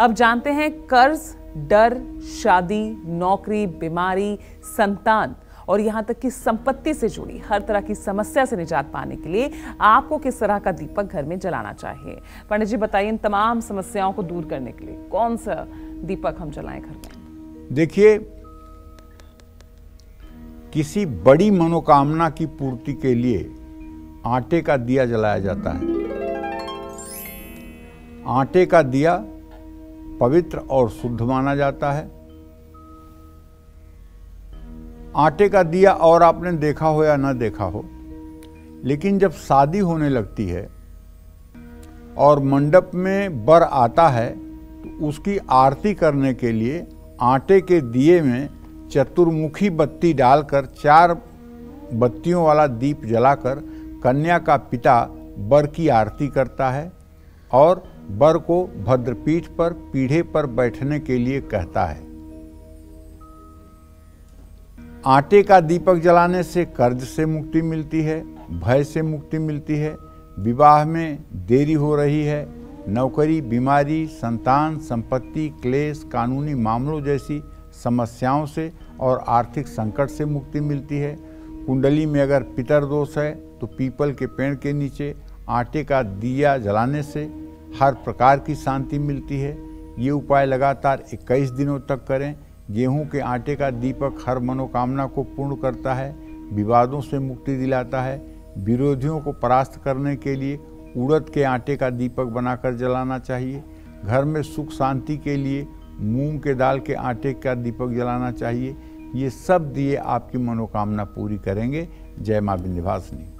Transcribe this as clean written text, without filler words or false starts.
अब जानते हैं कर्ज, डर, शादी, नौकरी, बीमारी, संतान और यहाँ तक कि संपत्ति से जुड़ी हर तरह की समस्या से निजात पाने के लिए आपको किस तरह का दीपक घर में जलाना चाहिए। पंडित जी बताइए, इन तमाम समस्याओं को दूर करने के लिए कौन सा दीपक हम जलाएं घर में? देखिए, किसी बड़ी मनोकामना की पूर्ति के लिए आटे का दिया जलाया जाता है। आटे का दिया पवित्र और शुद्ध माना जाता है। आटे का दिया, और आपने देखा हो या ना देखा हो, लेकिन जब शादी होने लगती है और मंडप में वर आता है तो उसकी आरती करने के लिए आटे के दिए में चतुर्मुखी बत्ती डालकर 4 बत्तियों वाला दीप जलाकर कन्या का पिता वर की आरती करता है और वर को भद्रपीठ पर पीढ़े पर बैठने के लिए कहता है। आटे का दीपक जलाने से कर्ज से मुक्ति मिलती है, भय से मुक्ति मिलती है, विवाह में देरी हो रही है, नौकरी, बीमारी, संतान, संपत्ति, क्लेश, कानूनी मामलों जैसी समस्याओं से और आर्थिक संकट से मुक्ति मिलती है। कुंडली में अगर पितर दोष है तो पीपल के पेड़ के नीचे आटे का दिया जलाने से हर प्रकार की शांति मिलती है। ये उपाय लगातार 21 दिनों तक करें। गेहूं के आटे का दीपक हर मनोकामना को पूर्ण करता है, विवादों से मुक्ति दिलाता है। विरोधियों को परास्त करने के लिए उड़द के आटे का दीपक बनाकर जलाना चाहिए। घर में सुख शांति के लिए मूंग के दाल के आटे का दीपक जलाना चाहिए। ये सब दिए आपकी मनोकामना पूरी करेंगे। जय मां विंध्यवासिनी।